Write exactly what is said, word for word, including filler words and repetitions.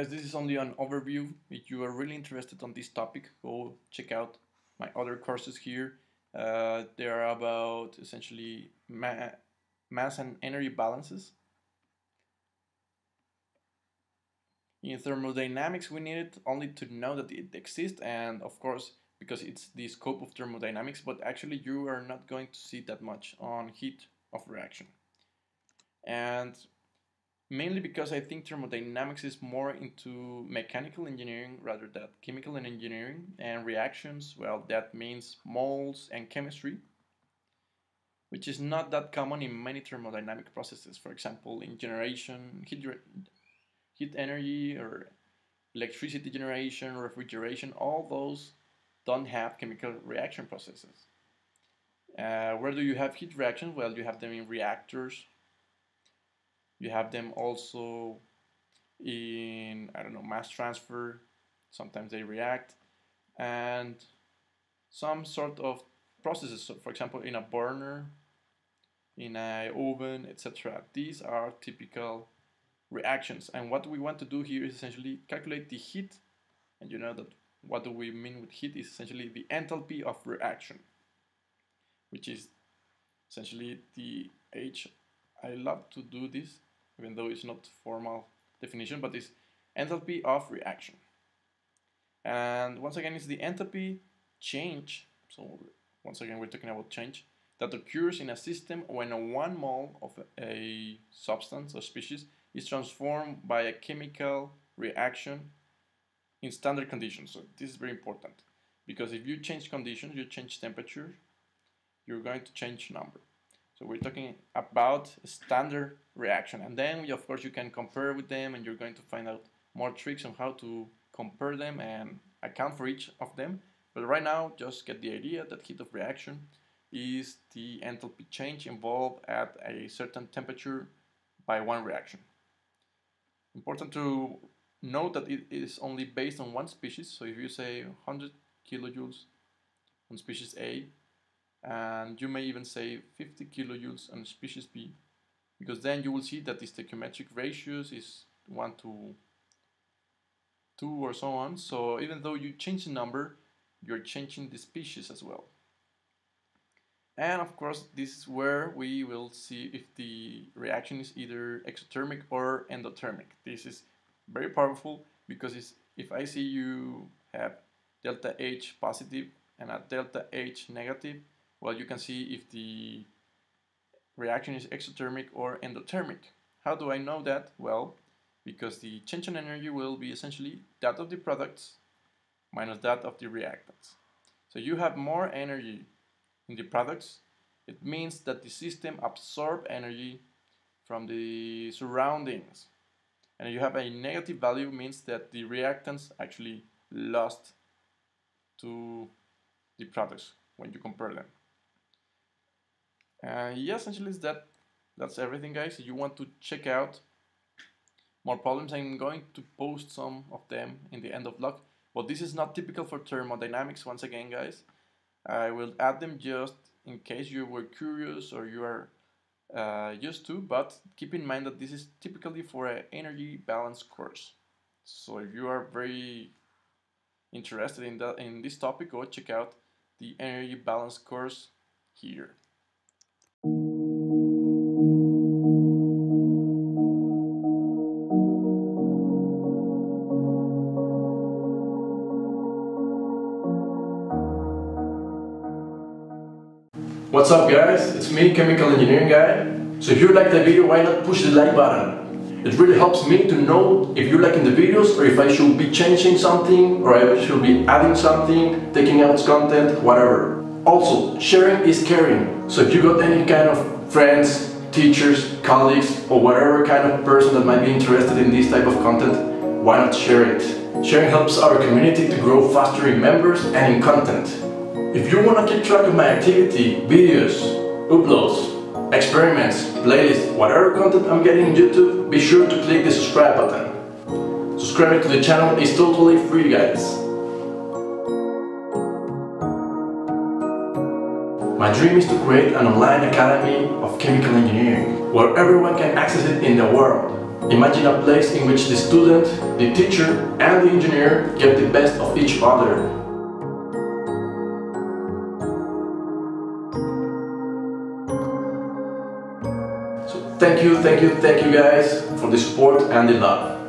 guys, this is only an overview. If you are really interested on this topic, go check out my other courses here. Uh, they are about essentially ma mass and energy balances. In thermodynamics, we need it only to know that it exists, and of course, because it's the scope of thermodynamics, but actually you are not going to see that much on heat of reaction. And mainly because I think thermodynamics is more into mechanical engineering rather than chemical and engineering, and reactions, well, that means moles and chemistry, which is not that common in many thermodynamic processes. For example, in generation, heat, heat energy, or electricity generation, refrigeration, all those don't have chemical reaction processes. Uh, where do you have heat reactions? Well, you have them in reactors. You have them also in, I don't know, mass transfer. Sometimes they react. And some sort of processes, so for example, in a burner, in an oven, et cetera. These are typical reactions. And what we want to do here is essentially calculate the heat. And you know that what do we mean with heat is essentially the enthalpy of reaction, which is essentially the H. I love to do this, even though it's not formal definition, but it's enthalpy of reaction. And once again, it's the enthalpy change, so once again we're talking about change, that occurs in a system when a one mole of a substance or species is transformed by a chemical reaction in standard conditions. So this is very important, because if you change conditions, you change temperature, you're going to change number. So we're talking about standard reaction, and then we, of course, you can compare with them, and you're going to find out more tricks on how to compare them and account for each of them. But right now, just get the idea that heat of reaction is the enthalpy change involved at a certain temperature by one reaction. Important to note that it is only based on one species. So if you say one hundred kilojoules on species A, and you may even say fifty kilojoules on species B, because then you will see that the stoichiometric ratios is one to two or so on. So even though you change the number, you're changing the species as well. And of course, this is where we will see if the reaction is either exothermic or endothermic. This is very powerful, because it's, if I see you have delta H positive and at delta H negative, well, you can see if the reaction is exothermic or endothermic. How do I know that? Well, because the change in energy will be essentially that of the products minus that of the reactants. So you have more energy in the products. It means that the system absorbs energy from the surroundings. And you have a negative value means that the reactants actually lost to the products when you compare them. Uh, yeah, essentially that that's everything, guys. If you want to check out more problems, I'm going to post some of them in the end of log. But this is not typical for thermodynamics. Once again, guys, I will add them just in case you were curious or you are uh, used to, but keep in mind that this is typically for an energy balance course. So if you are very interested in that, in this topic, go check out the energy balance course here. What's up, guys? It's me, Chemical Engineering Guy. So if you like the video, why not push the like button? It really helps me to know if you're liking the videos, or if I should be changing something, or I should be adding something, taking out content, whatever. Also, sharing is caring. So if you got any kind of friends, teachers, colleagues, or whatever kind of person that might be interested in this type of content, why not share it? Sharing helps our community to grow faster in members and in content. If you want to keep track of my activity, videos, uploads, experiments, playlists, whatever content I'm getting on YouTube, be sure to click the subscribe button. Subscribing to the channel is totally free, guys. My dream is to create an online academy of chemical engineering where everyone can access it in the world. Imagine a place in which the student, the teacher and the engineer get the best of each other. So thank you, thank you, thank you guys for the support and the love.